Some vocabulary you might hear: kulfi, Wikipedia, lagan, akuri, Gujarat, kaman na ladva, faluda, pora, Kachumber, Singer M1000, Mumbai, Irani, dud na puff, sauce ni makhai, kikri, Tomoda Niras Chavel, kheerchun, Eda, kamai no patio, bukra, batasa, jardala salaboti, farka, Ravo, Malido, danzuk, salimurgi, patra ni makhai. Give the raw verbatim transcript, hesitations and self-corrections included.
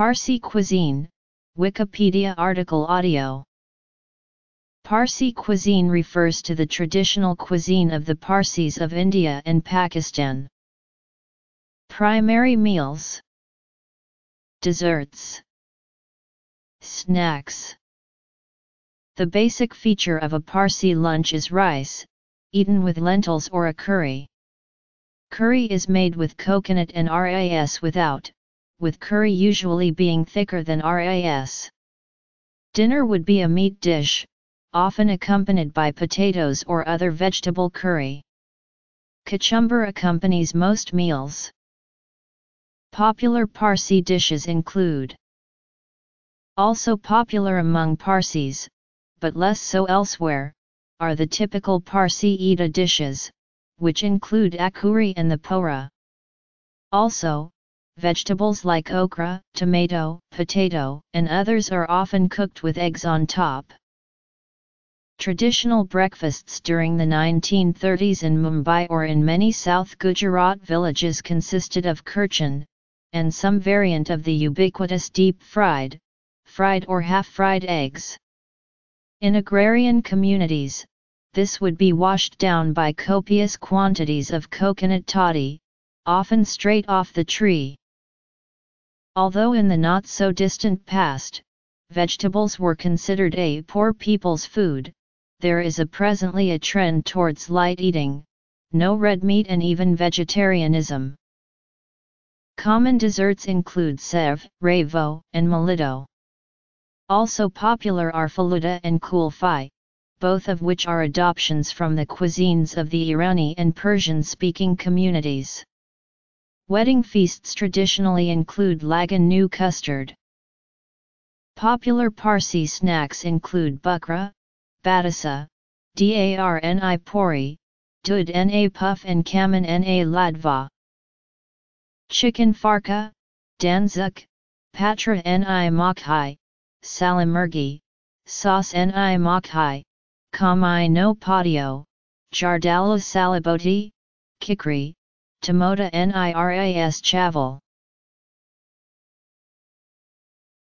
Parsi cuisine, Wikipedia article audio. Parsi cuisine refers to the traditional cuisine of the Parsis of India and Pakistan. Primary meals, desserts, snacks. The basic feature of a Parsi lunch is rice, eaten with lentils or a curry. Curry is made with coconut and R A S without, with curry usually being thicker than R A S. Dinner would be a meat dish, often accompanied by potatoes or other vegetable curry. Kachumber accompanies most meals. Popular Parsi dishes include. Also popular among Parsis, but less so elsewhere, are the typical Parsi Eda dishes, which include akuri and the pora. Also, vegetables like okra, tomato, potato, and others are often cooked with eggs on top. Traditional breakfasts during the nineteen thirties in Mumbai or in many South Gujarat villages consisted of kheerchun, and some variant of the ubiquitous deep-fried, fried or half-fried eggs. In agrarian communities, this would be washed down by copious quantities of coconut toddy, often straight off the tree. Although in the not-so-distant past, vegetables were considered a poor people's food, there is a presently a trend towards light eating, no red meat and even vegetarianism. Common desserts include Sev, Ravo, and Malido. Also popular are faluda and kulfi, both of which are adoptions from the cuisines of the Irani and Persian-speaking communities. Wedding feasts traditionally include lagan new custard. Popular Parsi snacks include bukra, batasa, darni pori, dud na puff and kaman na ladva. Chicken farka, danzuk, patra ni makhai, salimurgi, sauce ni makhai, kamai no patio, jardala salaboti, kikri, Tomoda Niras Chavel.